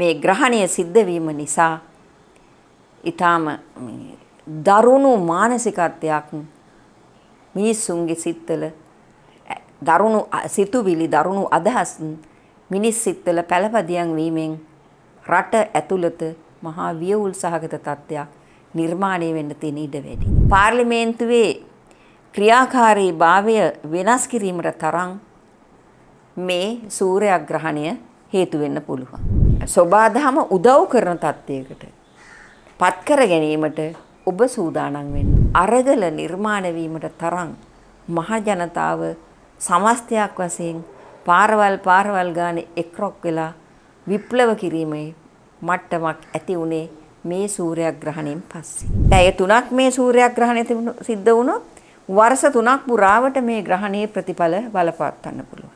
මේ ග්‍රහණය සිද්ධ වීම නිසා ඊටාම දරුණු මානසිකත්වයක් මිනිසුන්ගේ සිත්වල දරුණු සිතුවිලි දරුණු අදහස් මිනිස් සිත්වල පළපදියම් වීමෙන් රට ඇතුළත මහා වියවුල් සහගත තත්ත්වයක් නිර්මාණය වෙන්න තියෙන ඉඩ වැඩි. පාර්ලිමේන්තුවේ ක්‍රියාකාරී භාවය වෙනස් කිරීමට තරම් මේ සූර්යග්‍රහණය හේතු වෙන්න පුළුවන්. සෝබාධම උදව් කරන තත්ත්වයකට පත් කර ගැනීමට ඔබ සූදානම් වෙන්න. අරගල නිර්මාණය වීමට තරම් මහ ජනතාව සමස්තයක් වශයෙන් පාරවල් ගානේ එක්රොක් වෙලා විප්ලව කිරීමේ මට්ටමක් ඇති උනේ මේ සූර්යග්‍රහණයෙන් පස්සේ. දැන් ඒ තුනක් මේ සූර්යග්‍රහණය සිද්ධ වුණොත් වර්ෂ 3ක් පුරාවට මේ ග්‍රහණයේ ප්‍රතිඵල බලපත් ගන්න පුළුවන්.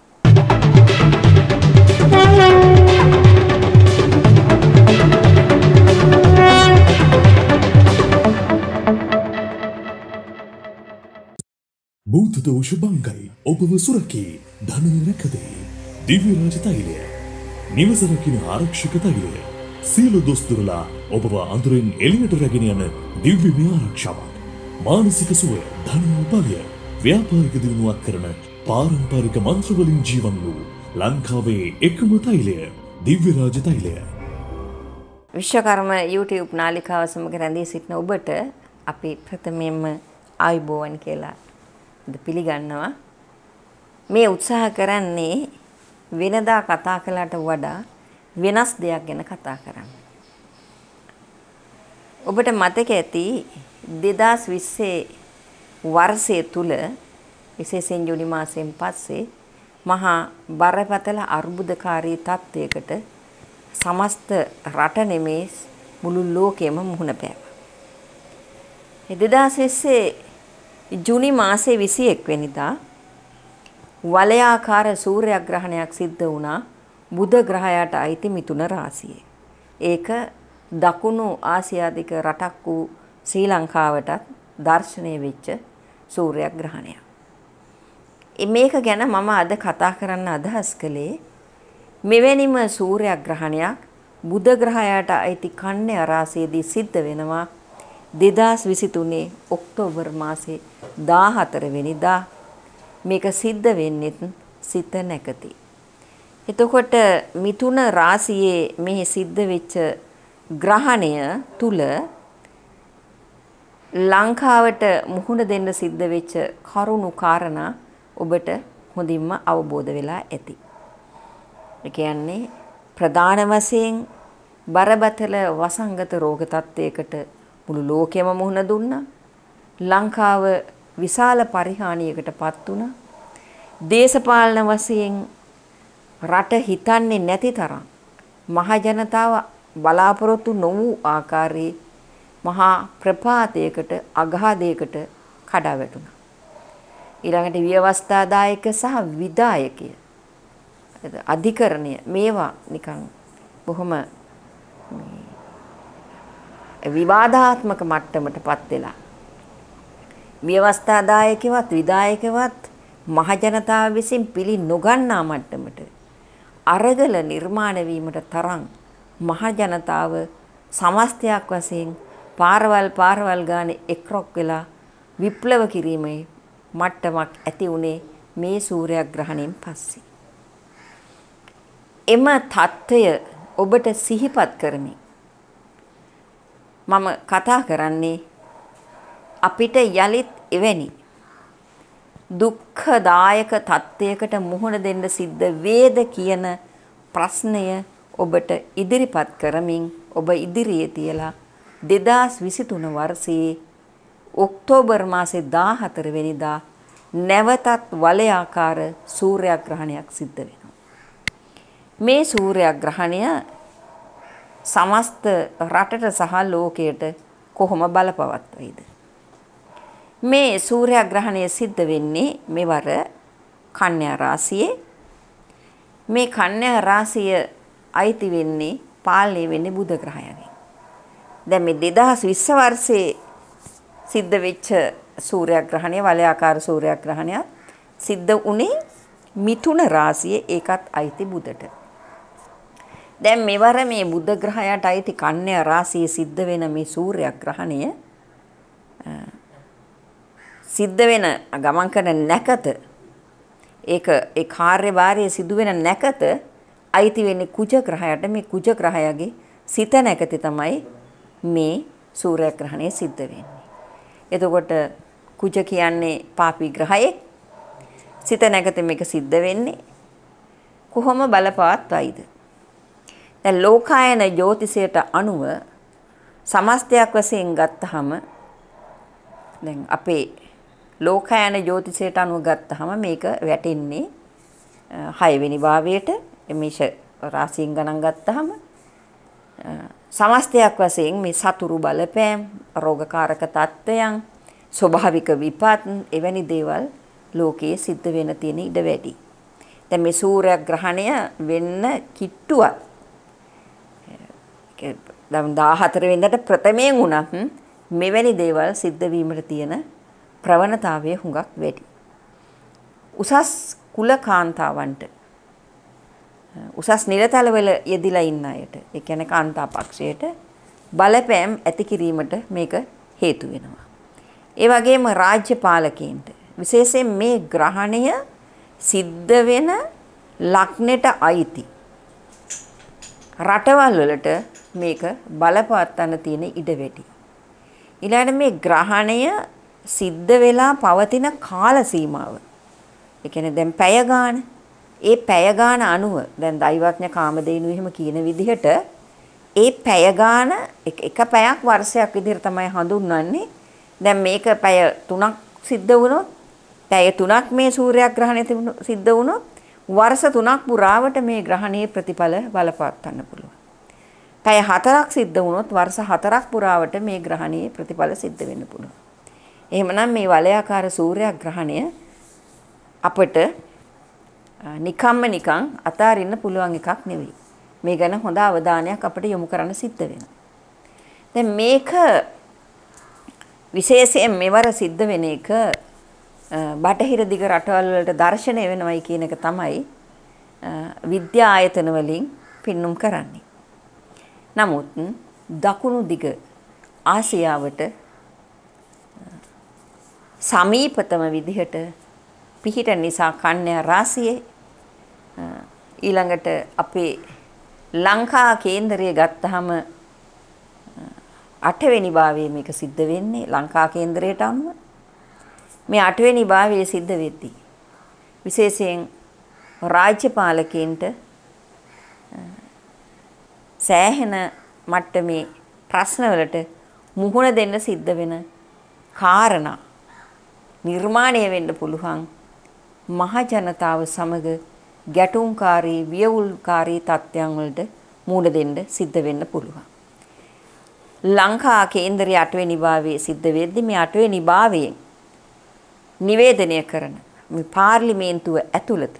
භූත දෝෂ බංගයි ඔබව සුරකී ධන රැකදේ දිව්‍ය රාජ තෛලය නිවස රකින්න ආරක්ෂක තෛලය සීල දොස්තරලා ඔබව අඳුරින් එළියට රැගෙන යන දිව්‍ය ආරක්ෂාවක් මානසික සුවය ධන උපය ව්‍යාපාරික දිනුවක් කරන පාරම්පරික මන්ත්‍ර වලින් ජීවන් වූ ලංකාවේ එකම තෛලය දිව්‍ය රාජ තෛලය. විශ්වකර්ම YouTube නාලිකාව සමග රැඳී සිටින ඔබට අපි ප්‍රථමයෙන්ම ආයුබෝවන් කියලා පිළිගන්නවා. මේ උත්සාහ කරන්නේ වෙනදා කතා කළාට වඩා වෙනස් දෙයක් ගැන කතා කරන්න. ඔබට මතක ඇති 2020 වර්ෂය තුල විශේෂයෙන් ජූනි මාසයෙන් පස්සේ මහා බරපතල අර්බුදකාරී තත්ත්වයකට සමස්ත රට නෙමේ මුළු ලෝකෙම මුහුණ පෑවා. 2020 ජුනි මාසේ 21 වෙනිදා වලයාකාර සූර්යග්‍රහණයක් සිද්ධ වුණා බුධ ග්‍රහයාට අයිති මිථුන රාශියේ. ඒක දකුණු ආසියාතික රටක් වූ ශ්‍රී ලංකාවටත් දර්ශනය වෙච්ච සූර්යග්‍රහණයක්. මේක ගැන මම අද කතා කරන්න අදහස් කළේ මෙවැනිම සූර්යග්‍රහණයක් බුධ ග්‍රහයාට අයිති කන්‍යා රාශියේදී සිද්ධ වෙනවා 2023 ඔක්තෝබර් මාසේ 14 වෙනිදා. මේක සිද්ධ වෙන්නෙත් සිත නැකති. එතකොට මිථුන රාශියේ මෙහි සිද්ධ වෙච්ච ග්‍රහණය තුල ලංකාවට මුහුණ දෙන්න සිද්ධ වෙච්ච කරුණු කාරණා ඔබට හොඳින්ම අවබෝධ වෙලා ඇති. ඒ කියන්නේ ප්‍රධාන වශයෙන් බරපතල වසංගත රෝග තත්ත්වයකට මුළු ලෝකෙම මුහුණ දුන්නා. ලංකාව විශාල පරිහානියකටපත් වුණා. දේශපාලන වශයෙන් රට හිතන්නේ නැති තරම් මහ ජනතාව බලාපොරොත්තු නොවූ ආකාරයේ මහා ප්‍රපාතයකට අගාධයකට කඩා වැටුණා. ඊළඟට ව්‍යවස්ථාදායක සහ විදායකය අධිකරණය මේවා නිකන් බොහොම විවාදාත්මක මට්ටමටපත් වෙලා ව්‍යවස්ථාදායකවත් විදායකවත් මහ ජනතාව විසින් පිළි නොගන්නා මට්ටමට අරගල නිර්මාණය වීමට තරම් මහ ජනතාව සමස්තයක් වශයෙන් පාරවල් ගානේ එක්රොක් වෙලා විප්ලව කිරීමේ මට්ටමක් ඇති උනේ මේ සූර්යග්‍රහණයෙන් පස්සේ. එම තත්ත්වය ඔබට සිහිපත් කරමි. මම කතා කරන්නේ අපිට යලිත් එවැනි දුක්ඛදායක තත්ත්වයකට මුහුණ දෙන්න සිද්ධ වේද කියන ප්‍රශ්නය ඔබට ඉදිරිපත් කරමින් ඔබ ඉදිරියේ තියලා 2023 වර්ෂයේ ඔක්තෝබර් මාසේ 14 වෙනිදා නැවතත් වලයාකාර සූර්යග්‍රහණයක් සිද්ධ වෙනවා. මේ සූර්යග්‍රහණය සමස්ත රටට සහ ලෝකයට කොහොම බලපවත් වෙයිද? මේ සූර්යග්‍රහණය සිද්ධ වෙන්නේ මෙවර කන්‍යා රාශියේ. මේ කන්‍යා රාශිය අයිති වෙන්නේ පාලනය වෙන්නේ බුධ ග්‍රහයගෙන්. දැන් මේ 2020 වර්ෂයේ සිද්ධ වෙච්ච සූර්යග්‍රහණය වලයාකාර සූර්යග්‍රහණය සිද්ධ වුණේ මිථුන රාශියේ. ඒකත් අයිති බුධට. දැන් මෙවර මේ බුද්ධ ග්‍රහයට අයිති කන්‍ය රාශියේ සිද්ධ වෙන මේ සූර්යග්‍රහණය සිද්ධ වෙන ගමන් කරන නැකත ඒ කාර්යභාරයේ සිදු වෙන නැකත අයිති වෙන්නේ කුජ ග්‍රහයට. මේ කුජ ග්‍රහයගේ සිත නැකත තමයි මේ සූර්යග්‍රහණය සිද්ධ වෙන්නේ. එතකොට කුජ කියන්නේ පාපී ග්‍රහයේ සිත නැකත මේක සිද්ධ වෙන්නේ කොහොම බලපවත්වයිද? දැන් ලෝකායන ජ්‍යොතිෂයට අනුව සමස්තයක් වශයෙන් ගත්තහම දැන් අපේ ලෝකායන ජ්‍යොතිෂයට අනුව ගත්තහම මේක වැටෙන්නේ 6 වෙනි භාවයට. මේෂ රාශියෙන් ගණන් ගත්තහම සමස්තයක් වශයෙන් මේ සතුරු බලපෑම්, රෝගකාරක තත්ත්වයන්, ස්වභාවික විපත් එවැනි දේවල් ලෝකයේ සිද්ධ වෙන තියෙන ඉඩ වැඩි. දැන් මේ සූර්යග්‍රහණය වෙන්න කිට්ටුවක්. දැන් 14 වෙනිදාට ප්‍රථමයෙන් වුණත් මෙවැනි දේවල් සිද්ධ වීමට තියෙන ප්‍රවණතාවය හුඟක් වැඩි. උසස් කුලකාන්තාවන්ට උසස් නිලතලවල යෙදිලා ඉන්න අයට, ඒ කියන්නේ කාන්තා පක්ෂයට බලපෑම් ඇති කිරීමට මේක හේතු වෙනවා. ඒ වගේම රාජ්‍ය පාලකයන්ට විශේෂයෙන් මේ ග්‍රහණය සිද්ධ වෙන ලග්නෙට අයිති රටවල් වලට මේක බලපවත්වන්න තියෙන ඉඩ වැඩි. ඊළඟට මේ ග්‍රහණය සිද්ධ වෙලා පවතින කාල සීමාව. ඒ කියන්නේ දැන් පැය ගාන. ඒ පැය ගාන අනුව දැන් දෛවඥ කාමදේනු එහෙම කියන විදිහට ඒ පැය ගාන එක පැයක් වර්ෂයක් විදිහට තමයි හඳුන්වන්නේ. දැන් මේක පැය 3ක් සිද්ධ වුණොත් පැය 3ක් මේ සූර්යග්‍රහණය සිද්ධ වුණොත් වර්ෂ 3ක් පුරාවට මේ ග්‍රහණයේ ප්‍රතිඵල බලපවත්වන්න පුළුවන්. පැය 4ක් සිද්ධ වුණොත් වර්ෂ 4ක් පුරාවට මේ ග්‍රහණයේ ප්‍රතිඵල සිද්ධ වෙන්න පුළුවන්. එහෙමනම් මේ වලයාකාර සූර්යග්‍රහණය අපට නිකම්ම අතාරින්න පුළුවන් එකක් නෙවෙයි. මේ ගැන හොඳ අවධානයක් අපිට යොමු කරන්න සිද්ධ වෙනවා. දැන් මේක විශේෂයෙන් මෙවර සිද්ධ වෙන එක බටහිර දිග රටවල් වලට දර්ශනය වෙනවයි කියන එක තමයි විද්‍යා ආයතන වලින් පින්නම් කරන්නේ. නමුත් දකුණු දිග ආසියාවට සමීපතම විදිහට පිහිට නිසා කන්‍යා රාශියේ ඊළඟට අපේ ලංකා කේන්දරය ගත්තහම 8 වෙනි භාවයේ මේක සිද්ධ වෙන්නේ ලංකා කේන්දරයට අනුව. මේ 8 වෙනි භාවයේ සිද්ධ වෙද්දී විශේෂයෙන් රාජ්‍ය පාලකයන්ට සෑහෙන මට්ටමේ ප්‍රශ්නවලට මුහුණ දෙන්න සිද්ධ වෙන කාරණා නිර්මාණය වෙන්න පුළුවන්. මහ ජනතාව සමග ගැටුම්කාරී වියවුල්කාරී තත්ත්වයන් වලට මුහුණ දෙන්න සිද්ධ වෙන්න පුළුවන්. ලංකා කේන්දරයේ 8 වෙනි භාවයේ සිද්ධ වෙද්දී මේ 8 වෙනි භාවයෙන් නිවේදනය කරන මේ පාර්ලිමේන්තුව ඇතුළත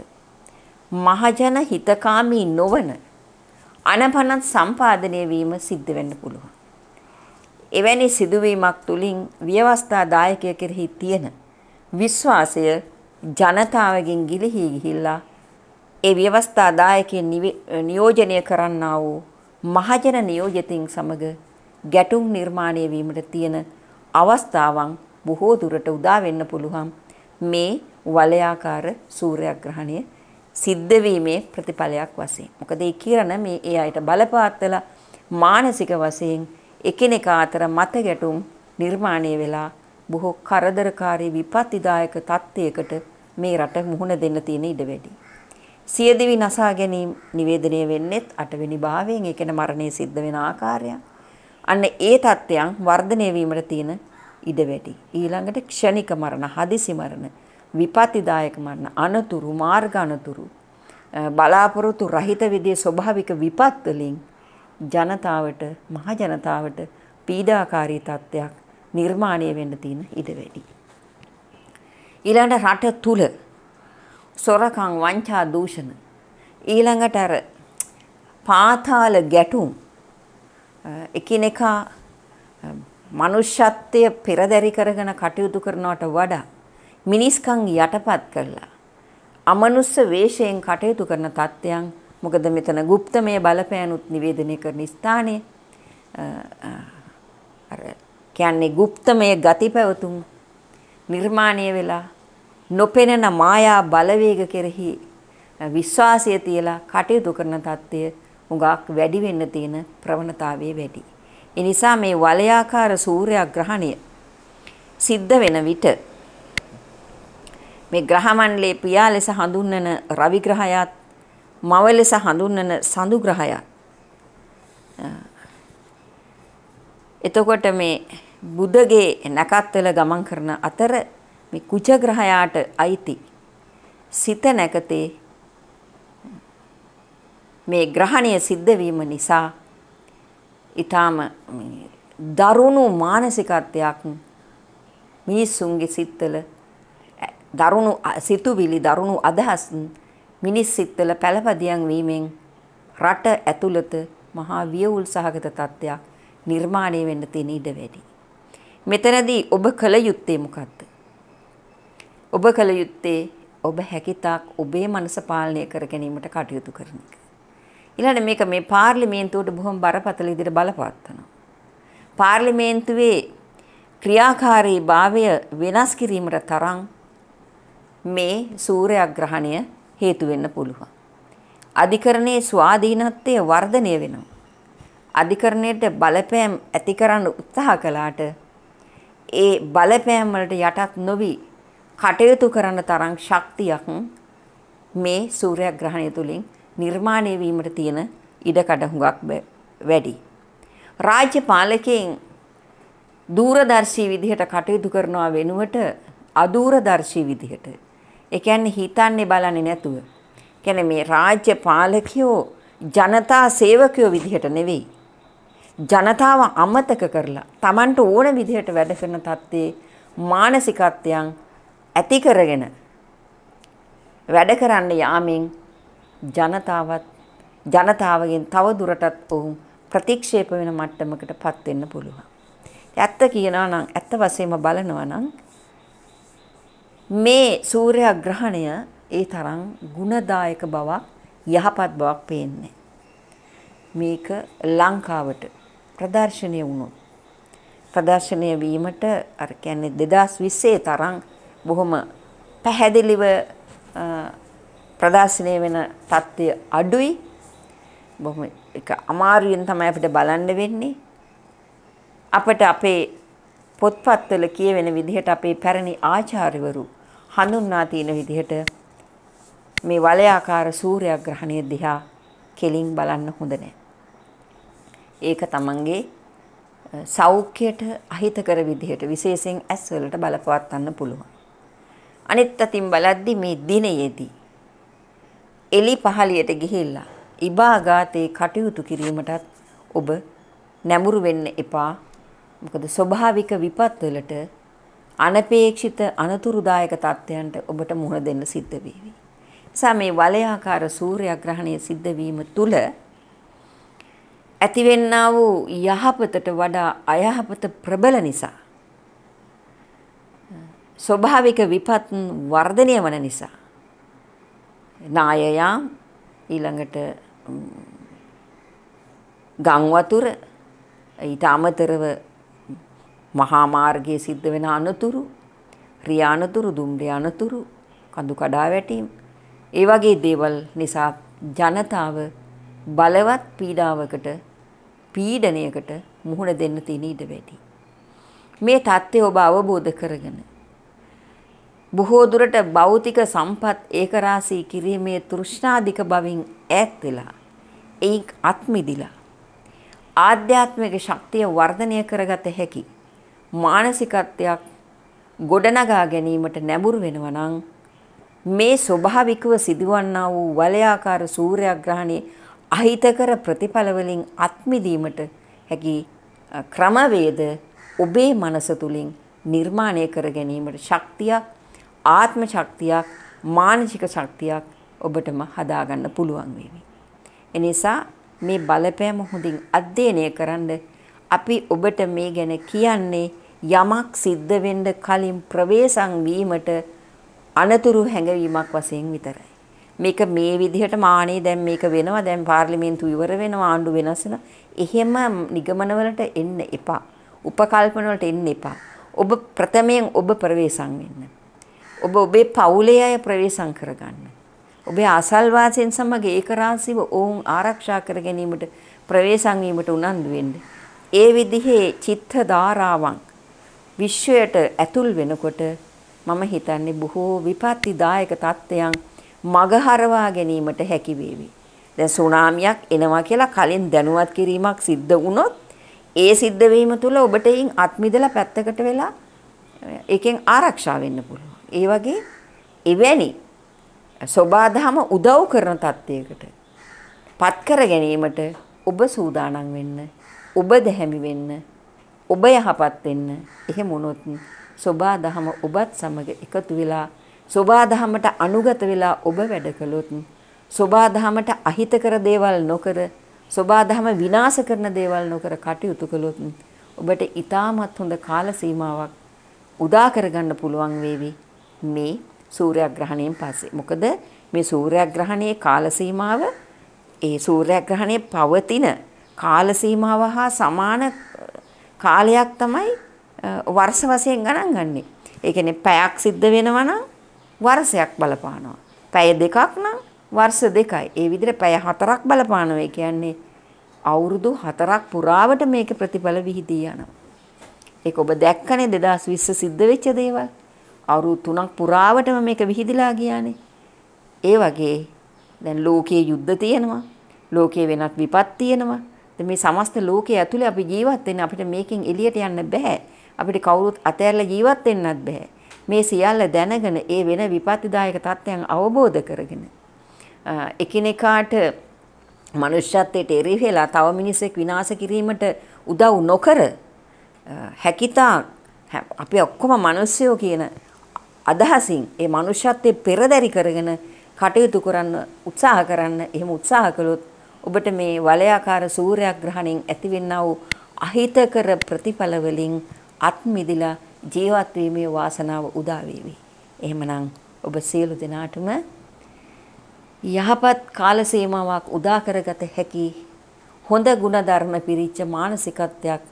මහජන හිතකාමී නොවන අනපනත් සම්පාදනය වීම සිද්ධ වෙන්න පුළුවන්. එවැනි සිදුවීමක් තුලින් ව්‍යවස්ථාදායකය කෙරෙහි තියෙන විශ්වාසය ජනතාවගෙන් ගිලිහි ගිහිල්ලා ඒ ව්‍යවස්ථාදායකයන් නියෝජනය කරන්නා වූ මහජන නියෝජිතින් සමග ගැටුම් නිර්මාණය වීමට තියෙන අවස්ථාවන් බොහෝ දුරට උදා වෙන්න පුළුවන් මේ වලයාකාර සූර්යග්‍රහණය සිද්ධ වීමේ ප්‍රතිඵලයක් වශයෙන්. මොකද ඒ කිරණ මේ ඒ අයට බලපවත්ලා මානසික වශයෙන් එකිනෙකා අතර මත ගැටුම් නිර්මාණය වෙලා බොහෝ කරදරකාරී විපත්තිදායක තත්ත්වයකට මේ රට මුහුණ දෙන්න තියෙන ඉඩ වැඩි. සියදිවි නසා ගැනීම නිවේදනය වෙන්නේ 8 වෙනි භාවයෙන්. ඒ කියන්නේ මරණය සිද්ධ වෙන ආකාරය. අන්න ඒ තත්ත්වයන් වර්ධනය වීමට තියෙන ඉඩ වැඩි. ඊළඟට ක්ෂණික මරණ, හදිසි මරණ, විපත්තිදායක මරණ, අනතුරු, මාර්ග අනතුරු, බලාපොරොත්තු රහිත විදිහේ ස්වභාවික විපත් වලින් ජනතාවට, මහ ජනතාවට පීඩාකාරී තත්ත්වයක් නිර්මාණය වෙන්න තියෙන ඉඩ වැඩි. ඊළඟට රට තුල සොරකම්, වංචා, දූෂණ, ඊළඟට අර පාතාල ගැටුම් එකිනෙකා මනුෂ්‍යත්වය පෙරදරි කරගෙන කටයුතු කරනවට වඩා මිනිස්කම් යටපත් කරලා අමනුෂ්‍ය වේශයෙන් කටයුතු කරන තත්ත්වයන් මොකද මෙතන গুপ্তමය බලපෑනුත් නිවේදනය කරන ස්ථානයේ අර කියන්නේ গুপ্তමය ගතිපැවතුම් නිර්මාණය වෙලා නොපෙනෙන මායා බලවේග කෙරෙහි විශ්වාසය තියලා කටයුතු කරන தත්ත්වය උඟාක් වැඩි වෙන්න තියෙන ප්‍රවණතාවයේ වැඩි. ඒ නිසා මේ වලයාකාර සූර්යග්‍රහණය සිද්ධ වෙන විට මේ ග්‍රහමණ්ඩලයේ පියා ලෙස හඳුන්වන රවි ග්‍රහයත් මව ලෙස හඳුන්වන සඳු ග්‍රහයත් එතකොට මේ බුදගේ නැකත් වල ගමන් කරන අතර මේ කුජ ග්‍රහයාට අයිති සිත නැකතේ මේ ග්‍රහණය සිද්ධ වීම නිසා ඊටාම දරුණු මානසිකත්වයක් මිනිසුන්ගේ සිත්වල දරුණු සිතුවිලි දරුණු අදහස් මිනිස් සිත්වල පළපදියම් වීමෙන් රට ඇතුළත මහා වියවුල් සහගත තත්ත්වයක් නිර්මාණය වෙන්න තියෙන ඉඩ වැඩි. මෙතනදී ඔබ කල යුත්තේ මොකක්ද? ඔබ කල යුත්තේ ඔබ හැකියතාක් ඔබේ මනස පාලනය කර ගැනීමට කටයුතු කරන එක. ඊළඟට මේක මේ පාර්ලිමේන්තුවට බොහොම බරපතල විදිහට බලපවත්වනවා. පාර්ලිමේන්තුවේ ක්‍රියාකාරී භාවය වෙනස් කිරීමට තරම් මේ සූර්යග්‍රහණය හේතු වෙන්න පුළුවන්. අධිකරණයේ ස්වාධීනත්වය වර්ධනය වෙනවා. අධිකරණයට බලපෑම් ඇති කරන්න උත්සාහ කළාට ඒ බලපෑම් වලට යටත් නොවි කටයුතු කරන තරම් ශක්තියක් මේ සූර්යග්‍රහණය තුලින් නිර්මාණය වීමට තියෙන ඉඩකඩ හුඟක් වැඩි. රාජ්‍ය පාලකයන් දූරදර්ශී විදිහට කටයුතු කරනවා වෙනුවට අදූරදර්ශී විදිහට ඒ කියන්නේ හිතන්නේ බලන්නේ නැතුව. කියන්නේ මේ රාජ්‍ය පාලකයෝ ජනතා සේවකයෝ විදිහට නෙවෙයි. ජනතාව අමතක කරලා Tamanට ඕන විදිහට වැඩ කරන තත්ත්වයේ මානසිකත්වයන් ඇති කරගෙන වැඩ කරන්න යාමෙන් ජනතාවගෙන් තව දුරටත් ඔවුන් ප්‍රතික්ෂේප වෙන මට්ටමකටපත් වෙන්න පුළුවන්. ඇත්ත කියනවා නම් ඇත්ත වශයෙන්ම බලනවා නම් මේ සූර්යග්‍රහණය ඒ තරම් ගුණදායක බවක් යහපත් බවක් පේන්නේ. මේක ලංකාවට ප්‍රදර්ශනය වුණා. ප්‍රදර්ශනය වීමට අර කියන්නේ 2020 තරම් බොහොම පැහැදිලිව ප්‍රදර්ශනය වෙන තත්ත්වය අඩුයි. බොහොම ඒක අමාරුවෙන් තමයි අපිට බලන්න වෙන්නේ. අපට අපේ පොත්පත්වල කියවෙන විදිහට අපේ පැරණි ආචාර්යවරු හඳුන්වා තියෙන විදිහට මේ වලයාකාර සූර්යග්‍රහණය දිහා කෙලින් බලන්න හොඳ නැහැ. ඒක තමන්ගේ සෞඛ්‍යයට අහිතකර විදිහට විශේෂයෙන් ඇස් වලට බලපවත්වන්න පුළුවන්. අනිත් අතින් බලද්දි මේ දිනයේදී එලි පහළියට ගිහිල්ලා ඉබාගාතේ කටයුතු කිරීමටත් ඔබ නැඹුරු වෙන්න එපා. මොකද ස්වභාවික විපත් වලට අනපේක්ෂිත අනතුරුදායක තත්ත්වයන්ට ඔබට මුහුණ දෙන්න සිද්ධ වෙවි. එසා මේ වලයාකාර සූර්යග්‍රහණය සිද්ධ වීම තුල ඇතිවෙනා වූ යහපතට වඩා අයහපත ප්‍රබල නිසා ස්වභාවික විපත් වර්ධනය වන නිසා නායයා ඊළඟට ගම් වතුර ඊට අමතරව මහා මාර්ගයේ සිද්ධ වෙන අනතුරු, රියානතුරු, දුම්රියානතුරු, කඳු කඩා වැටීම්, ඒ වගේ දේවල් නිසා ජනතාව බලවත් පීඩාවකට, පීඩණයකට මුහුණ දෙන්න තියෙන ඉඩ වැඩි. මේ தත්ත්වය ඔබ අවබෝධ කරගෙන බොහෝ දුරට භෞතික සම්පත් ඒකරාශී කිරීමේ තෘෂ්ණාධික බවින් ඈත් වෙලා, ඒක අත්මිදිලා ආධ්‍යාත්මික ශක්තිය වර්ධනය කරගත හැකි මානසිකත්වයක් ගොඩනගා ගැනීමට නැඹුරු වෙනවා නම් මේ ස්වභාවිකව සිදුවන්නා වූ වලයාකාර සූර්යග්‍රහණයේ අහිතකර ප්‍රතිඵල වලින් අත්මිදීමට හැකි ක්‍රමවේද ඔබේ මනස තුලින් නිර්මාණය කර ගැනීමට ශක්තියක් ආත්ම ශක්තියක් මානසික ශක්තියක් ඔබටම හදාගන්න පුළුවන් වෙයි. එනිසා මේ බලපෑම හොඳින් අධ්‍යයනය කරන්න අපි ඔබට මේ ගැන කියන්නේ යමක් සිද්ධ වෙන්න කලින් ප්‍රවේශම් වීමට අනතුරු හැඟවීමක් වශයෙන් විතරයි. මේක මේ විදිහට මානේ දැන් මේක වෙනවා දැන් පාර්ලිමේන්තු ඉවර වෙනවා ආණ්ඩු වෙනස් වෙනවා එහෙම නිගමනවලට එන්න එපා උපකල්පනවලට එන්න එපා ඔබ ප්‍රථමයෙන් ඔබ ප්‍රවේශම් වෙන්න ඔබ ඔබේ පවුලේ අය ප්‍රවේශම් කරගන්න ඔබේ ආසල්වාසීන් සමග ඒකරාශීව ඔවුන් ආරක්ෂා කර ගැනීමට ප්‍රවේශම් වීමට උනන්දු වෙන්න ඒ විදිහේ චිත්ත ධාරාවන් විශ්වයට ඇතුල් වෙනකොට මම හිතන්නේ බොහෝ විපත්තිදායක තත්ත්වයන් මගහරවා ගැනීමට හැකි වේවි. දැන් සුනාමියක් එනවා කියලා කලින් දැනුවත් කිරීමක් සිද්ධ වුණොත් ඒ සිද්ධ වීම තුළ ඔබට ඊයින් අත්මිදලා පැත්තකට වෙලා ඒකෙන් ආරක්ෂා වෙන්න පුළුවන්. ඒ වගේ එවැනි සෝබාධම උදව් කරන තත්ත්වයකට පත් කර ගැනීමට ඔබ සූදානම් වෙන්න, ඔබ දැහැමි වෙන්න, ඔබ යහපත් වෙන්න. එහෙම වුණොත් සෝබාධම ඔබත් සමග එකතු වෙලා සෝබාධමට අනුගත වෙලා ඔබ වැඩ කළොත් සෝබාධමට අහිතකර දේවල් නොකර සෝබාධම විනාශ කරන දේවල් නොකර කටයුතු කළොත් ඔබට ඊටමත් හොඳ කාල සීමාවක් උදා කරගන්න පුළුවන් වේවි මේ සූර්යග්‍රහණයෙන් පස්සේ. මොකද මේ සූර්යග්‍රහණයේ කාල සීමාව ඒ සූර්යග්‍රහණයේ පවතින කාල සීමාව හා සමාන කාලයක් තමයි වර්ෂ වශයෙන් ගණන් ගන්නේ. ඒ කියන්නේ පැයක් සිද්ධ වෙනවා නම් वर्षයක් බලපානවා. පැය දෙකක් නම් वर्ष දෙකයි. ඒ විදිහට පැය හතරක් බලපානවා. ඒ කියන්නේ අවුරුදු හතරක් පුරාවට මේක ප්‍රතිඵල විහිදී යනවා. ඒක ඔබ දැක්කනේ 2020 සිද්ධ වෙච්ච දේවල්. අවුරුදු තුනක් පුරාවටම මේක විහිදලා ගියානේ. ඒ වගේ දැන් ලෝකයේ යුද්ධ තියෙනවා. ලෝකයේ වෙනත් විපත් තියෙනවා. දැන් මේ සමස්ත ලෝකයේ ඇතුලේ අපි ජීවත් වෙන්නේ අපිට මේකෙන් එළියට යන්න බෑ. අපිට කවුරුත් අතහැරලා ජීවත් වෙන්නත් බෑ. මේ සියල්ල දැනගෙන ඒ වෙන විපත්තිදායක තත්ත්වයන් අවබෝධ කරගෙන එකිනෙකාට මනුෂ්‍යත්වයට එරෙහි වෙලා තව මිනිසෙක් විනාශ කිරීමට උදව් නොකර හැකිතා අපි ඔක්කොම මිනිස්සයෝ කියන අදහසින් ඒ මනුෂ්‍යත්වයේ පෙරදරි කරගෙන කටයුතු කරන්න උත්සාහ කරන්න. එහෙම උත්සාහ කළොත් ඔබට මේ වලයාකාර සූර්යග්‍රහණයෙන් ඇතිවෙනා වූ අහිතකර ප්‍රතිඵල වලින් අත් මිදලා ජීවත් වීමේ වාසනාව උදා වේවි. එහෙමනම් ඔබ සියලු දෙනාටම යහපත් කාල සීමාවක් උදා කරගත හැකි හොඳ ගුණධර්ම පිරිච්ච මානසිකත්වයක්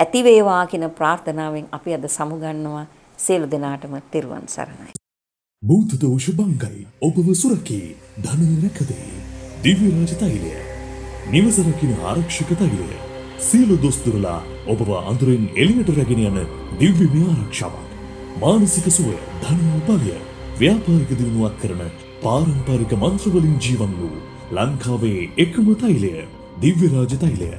ඇති වේවා කියන ප්‍රාර්ථනාවෙන් අපි අද සමුගන්නවා. සියලු දෙනාටම තෙරුවන් සරණයි. භූත දෝෂ බංගයි ඔබව සුරකී ධන රැකදේ දිව්‍ය රාජ තෛලය නිවස රකින්න ආරක්ෂක තෛලය සීල දොස්තරලා ඔබව අඳුරින් එළියට රැගෙන යන දිව්‍ය විහාරක්ෂාවක් මානසික සුවය ධනෝපාය ව්‍යාපාරික දිනුවක් කරන පාරම්පරික මන්ත්‍ර වලින් ජීවන් වූ ලංකාවේ එකම තෛලය දිව්‍ය රාජ තෛලය.